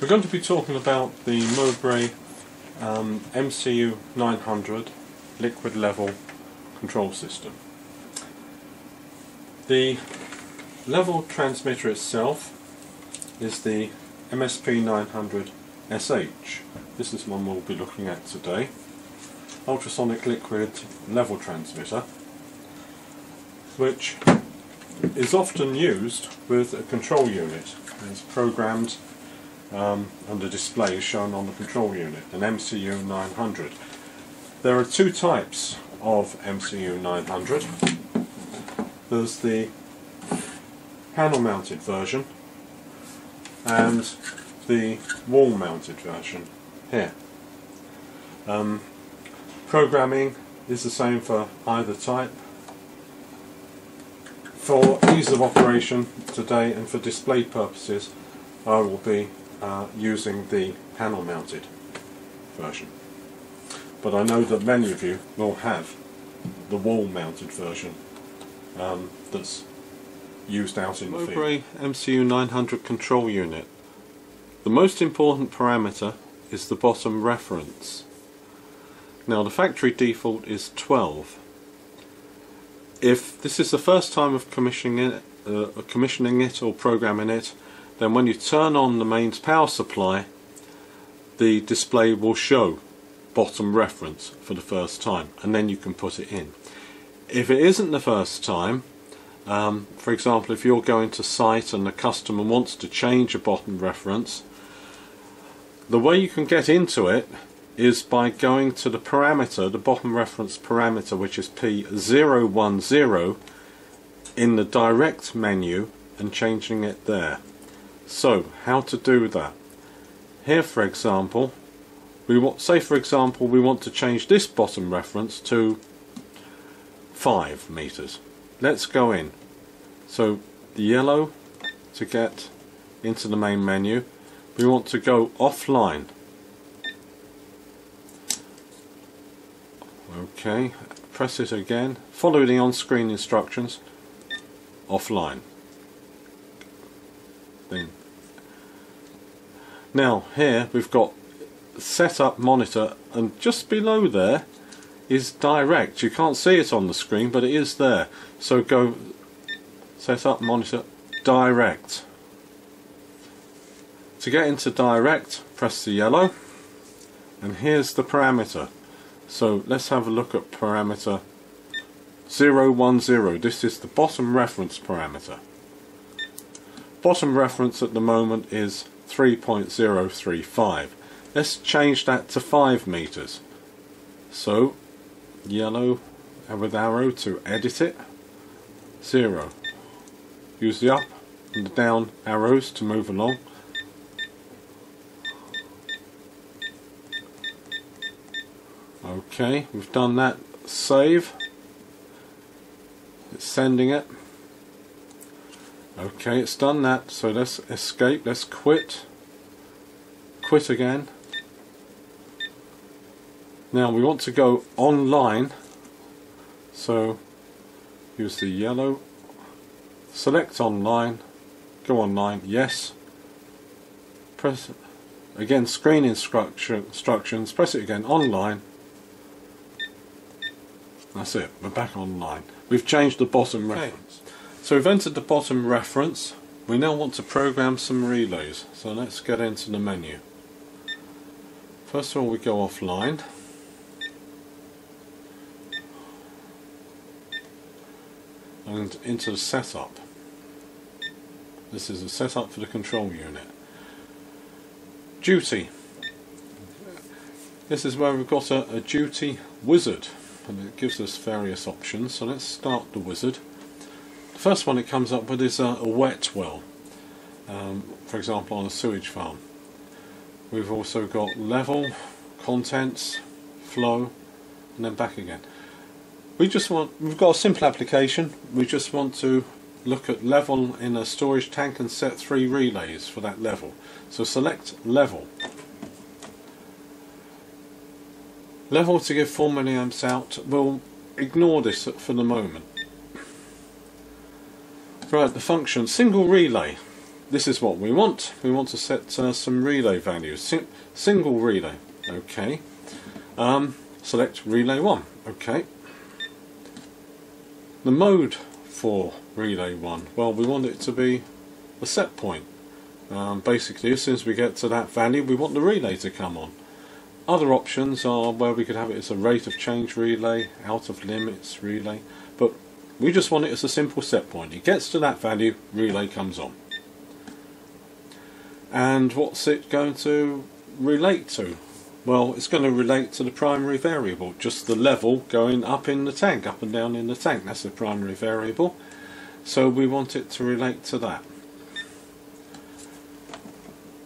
We're going to be talking about the Mobrey MCU-900 liquid level control system. The level transmitter itself is the MSP900SH. This is the one we'll be looking at today. Ultrasonic liquid level transmitter, which is often used with a control unit. It's programmed under displays shown on the control unit, an MCU-900. There are two types of MCU-900. There's the panel mounted version and the wall mounted version here. Programming is the same for either type. For ease of operation today and for display purposes, I will be using the panel mounted version, but I know that many of you will have the wall mounted version that's used out in the field. Mobrey MCU-900 control unit. The most important parameter is the bottom reference. Now the factory default is 12. If this is the first time of commissioning it or programming it, then when you turn on the mains power supply, the display will show bottom reference for the first time, and then you can put it in. If it isn't the first time, for example, if you're going to site and the customer wants to change a bottom reference, the way you can get into it is by going to the parameter, the bottom reference parameter, which is P010 in the direct menu, and changing it there. So how to do that? Here, for example, we want, say for example, we want to change this bottom reference to 5 meters. Let's go in. So the yellow to get into the main menu. We want to go offline. Okay, press it again. Follow the on-screen instructions. Offline. Then. Now here we've got setup, monitor, and just below there is direct. You can't see it on the screen, but it is there. So go setup, monitor, direct. To get into direct, press the yellow, and here's the parameter. So let's have a look at parameter 010. This is the bottom reference parameter. Bottom reference at the moment is 3.035. Let's change that to 5 meters. So yellow with arrow to edit it. 0. Use the up and the down arrows to move along. Okay, we've done that. Save. It's sending it. Okay, it's done that. So let's escape. Let's quit. Quit again. Now we want to go online, so use the yellow, select online, go online, yes, press again screen instructions, press it again, online. That's it, we're back online. We've changed the bottom reference. So we've entered the bottom reference. We now want to program some relays, so let's get into the menu. First of all, we go offline. And into the setup. This is a setup for the control unit. Duty. This is where we've got a duty wizard, and it gives us various options. So let's start the wizard. The first one it comes up with is a wet well, for example on a sewage farm. We've also got level, contents, flow, and then back again. We've got a simple application. We just want to look at level in a storage tank and set 3 relays for that level. So select level. Level to give 4 milliamps out. We'll ignore this for the moment. Right, the function, single relay. this is what we want. We want to set some relay values. Single relay. Okay. Select relay 1. Okay. The mode for relay 1. Well, we want it to be the set point. Basically, as soon as we get to that value, we want the relay to come on. Other options are where we could have it as a rate of change relay, out of limits relay, but we just want it as a simple set point. It gets to that value, relay comes on. And what's it going to relate to? Well, it's going to relate to the primary variable, just the level going up in the tank, up and down in the tank. That's the primary variable. So we want it to relate to that.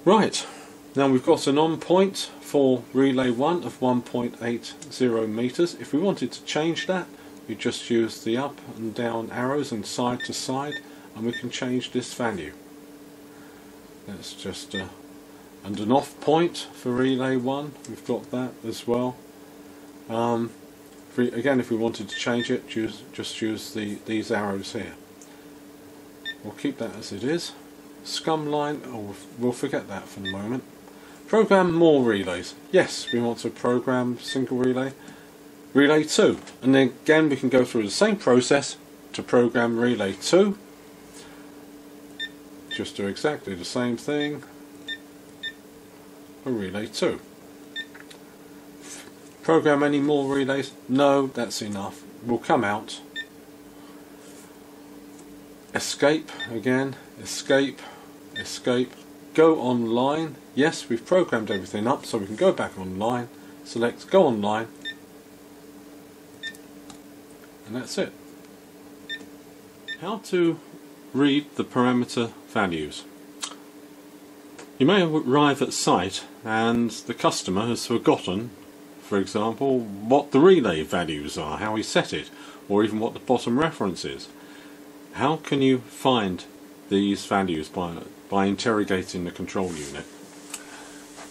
Right, now we've got an on point for relay 1 of 1.80 meters. If we wanted to change that, we just use the up and down arrows and side to side, and we can change this value. That's just and an off point for relay 1, we've got that as well. Again, if we wanted to change it, just use these arrows here. We'll keep that as it is. Scum line, oh, we'll forget that for the moment. Program more relays. Yes, we want to program single relay, relay 2, and then again we can go through the same process to program relay 2. Just do exactly the same thing for relay 2. Program any more relays? No, that's enough. We'll come out. Escape again. Escape. Escape. Go online. Yes, we've programmed everything up, so we can go back online. Select go online. And that's it. How to read the parameter values. You may arrive at site and the customer has forgotten, for example, what the relay values are, how he set it, or even what the bottom reference is. How can you find these values? By interrogating the control unit.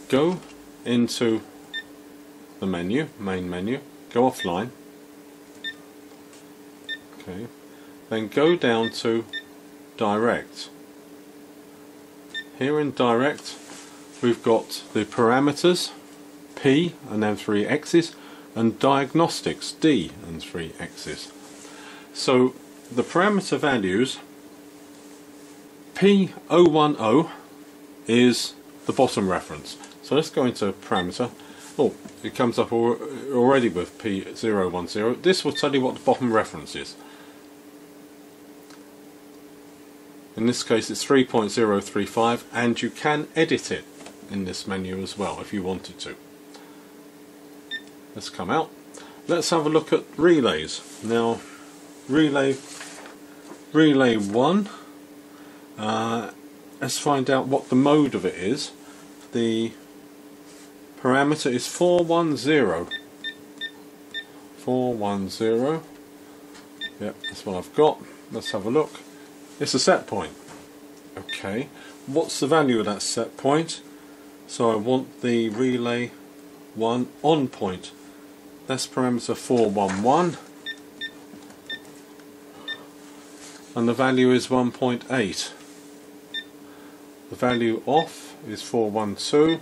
Go into the menu, main menu, go offline, okay, then go down to direct. Here in direct we've got the parameters P and then 3 X's and diagnostics D and 3 X's. So the parameter values, P010 is the bottom reference. So let's go into parameter. Oh, it comes up already with P010. This will tell you what the bottom reference is. In this case it's 3.035, and you can edit it in this menu as well if you wanted to. Let's come out. Let's have a look at relays. Now relay 1, let's find out what the mode of it is. The parameter is 410. Yep, that's what I've got. Let's have a look. It's a set point. Okay, what's the value of that set point? So I want the relay 1 on point. That's parameter 411, and the value is 1.8. The value off is 412,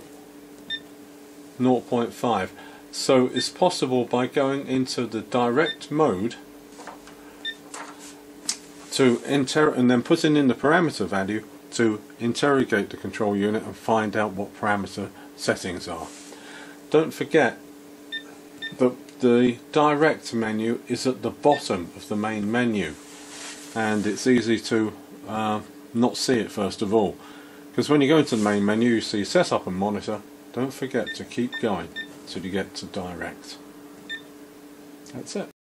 0.5. So it's possible by going into the direct mode to and then putting in the parameter value to interrogate the control unit and find out what parameter settings are. Don't forget that the direct menu is at the bottom of the main menu, and it's easy to not see it first of all, because when you go into the main menu you see setup and monitor. Don't forget to keep going till you get to direct. That's it.